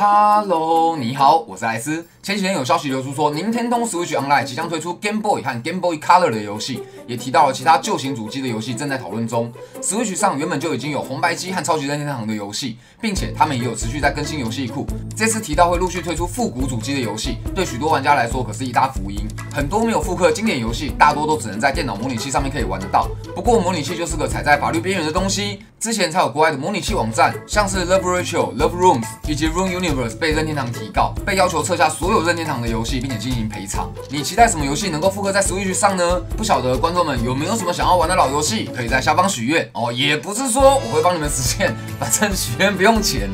Hello， 你好，我是莱斯。前几天有消息流出说 ，Nintendo Switch Online 即将推出 Game Boy 和 Game Boy Color 的游戏，也提到了其他旧型主机的游戏正在讨论中。Switch 上原本就已经有红白机和超级任天堂的游戏，并且他们也有持续在更新游戏库。这次提到会陆续推出复古主机的游戏，对许多玩家来说可是一大福音。很多没有复刻经典游戏，大多都只能在电脑模拟器上面可以玩得到。不过模拟器就是个踩在法律边缘的东西。 之前才有国外的模拟器网站，像是 Love Virtual、Love Rooms 以及 Room Universe 被任天堂提告，被要求撤下所有任天堂的游戏，并且进行赔偿。你期待什么游戏能够复刻在 Switch 上呢？不晓得观众们有没有什么想要玩的老游戏，可以在下方许愿哦。也不是说我会帮你们实现，反正许愿不用钱。